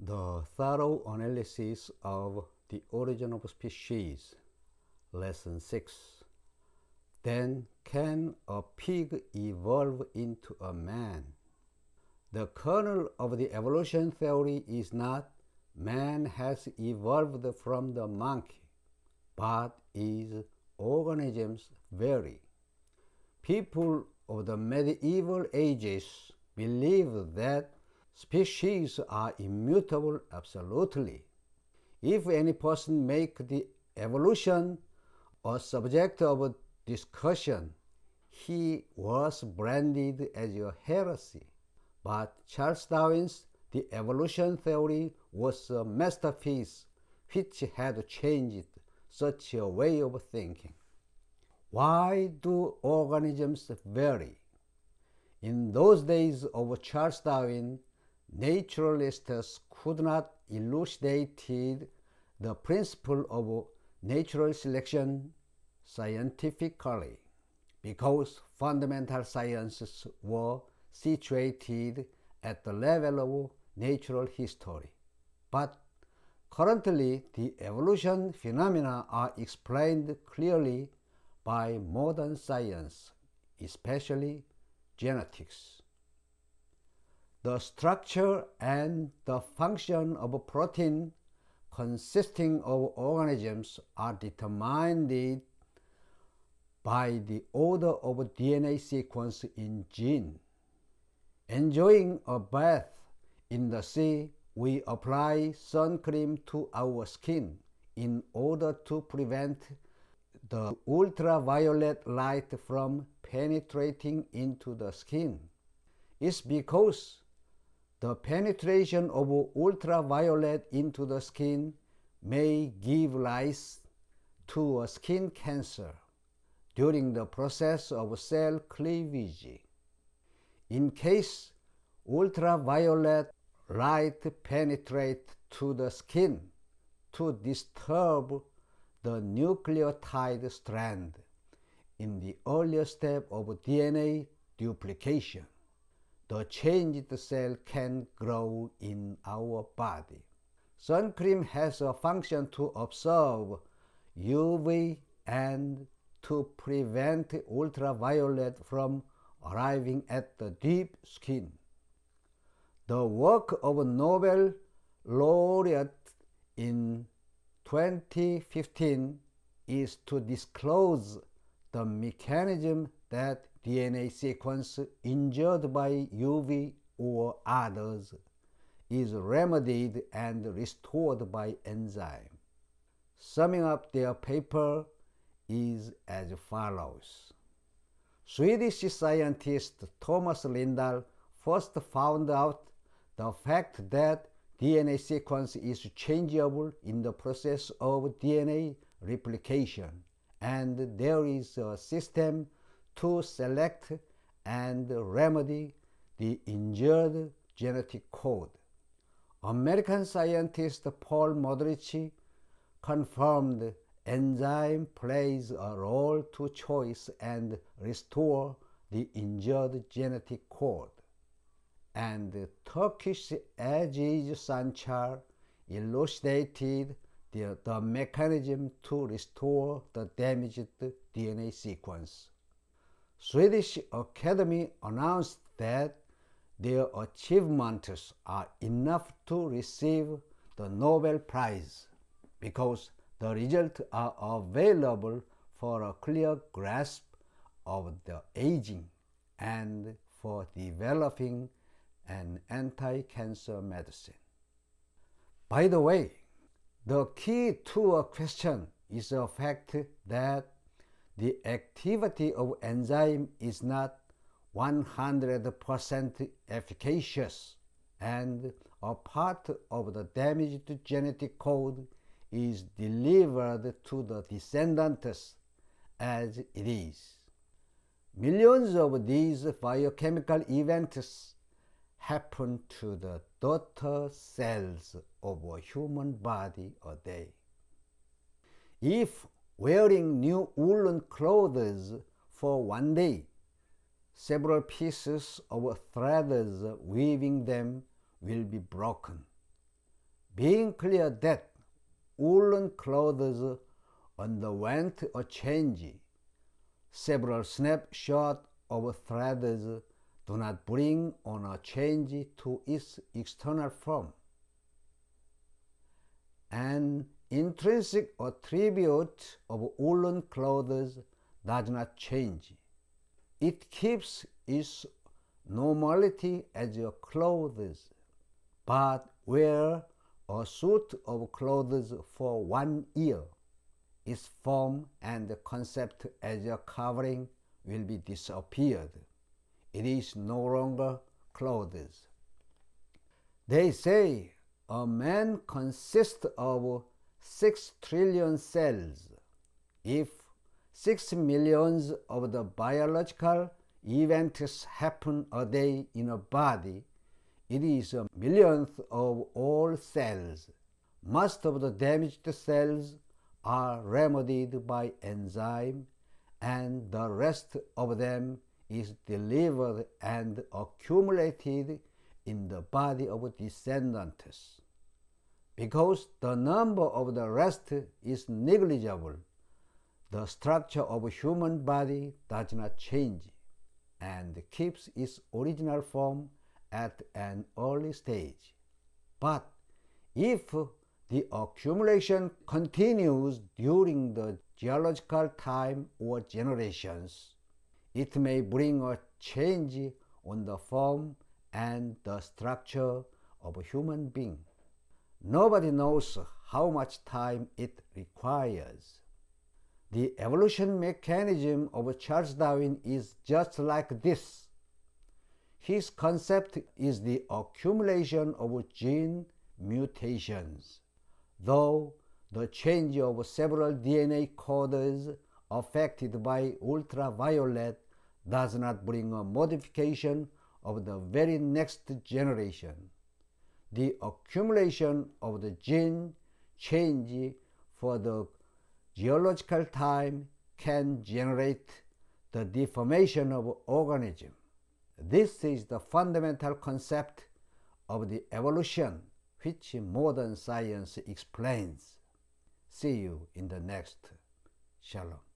The thorough analysis of The Origin of Species, Lesson 6. Then can a pig evolve into a man? The kernel of the evolution theory is not man has evolved from the monkey, but is organisms vary. People of the medieval ages believed that species are immutable absolutely. If any person makes the evolution a subject of discussion, he was branded as a heresy. But Charles Darwin's The Evolution Theory was a masterpiece which had changed such a way of thinking. Why do organisms vary? In those days of Charles Darwin, naturalists could not elucidate the principle of natural selection scientifically, because fundamental sciences were situated at the level of natural history. But currently, the evolution phenomena are explained clearly by modern science, especially genetics. The structure and the function of a protein consisting of organisms are determined by the order of DNA sequence in gene. Enjoying a bath in the sea, we apply sun cream to our skin in order to prevent the ultraviolet light from penetrating into the skin. It's because the penetration of ultraviolet into the skin may give rise to a skin cancer during the process of cell cleavage. In case ultraviolet light penetrates to the skin to disturb the nucleotide strand in the earlier step of DNA duplication, the changed cell can grow in our body. Sun cream has a function to absorb UV and to prevent ultraviolet from arriving at the deep skin. The work of a Nobel laureate in 2015 is to disclose the mechanism that DNA sequence injured by UV or others is remedied and restored by enzyme. Summing up their paper is as follows. Swedish scientist Thomas Lindahl first found out the fact that DNA sequence is changeable in the process of DNA replication, and there is a system to select and remedy the injured genetic code. American scientist Paul Modrici confirmed enzyme plays a role to choose and restore the injured genetic code. And Turkish Aziz Sancar elucidated the mechanism to restore the damaged DNA sequence. Swedish Academy announced that their achievements are enough to receive the Nobel Prize because the results are available for a clear grasp of the aging and for developing an anti-cancer medicine. By the way, the key to a question is the fact that the activity of enzyme is not 100% efficacious, and a part of the damaged genetic code is delivered to the descendants as it is. Millions of these biochemical events happen to the daughter cells of a human body a day. If wearing new woolen clothes for one day, several pieces of threads weaving them will be broken. being clear that woolen clothes underwent a change. Several snapshots of threads do not bring on a change to its external form. An intrinsic attribute of woolen clothes does not change. It keeps its normality as your clothes, but wear a suit of clothes for 1 year. Its form and concept as a covering will be disappeared. It is no longer clothes. They say a man consists of 6 trillion cells. If 6 million of the biological events happen a day in a body, it is 1 millionth of all cells. Most of the damaged cells are remedied by enzyme, and the rest of them is delivered and accumulated in the body of descendants. Because the number of the rest is negligible, the structure of a human body does not change and keeps its original form at an early stage. But if the accumulation continues during the geological time or generations, it may bring a change on the form and the structure of a human being. Nobody knows how much time it requires. The evolution mechanism of Charles Darwin is just like this. His concept is the accumulation of gene mutations. Though the change of several DNA codes affected by ultraviolet does not bring a modification of the very next generation, the accumulation of the gene change for the geological time can generate the deformation of organism. This is the fundamental concept of the evolution which modern science explains. See you in the next. Shalom.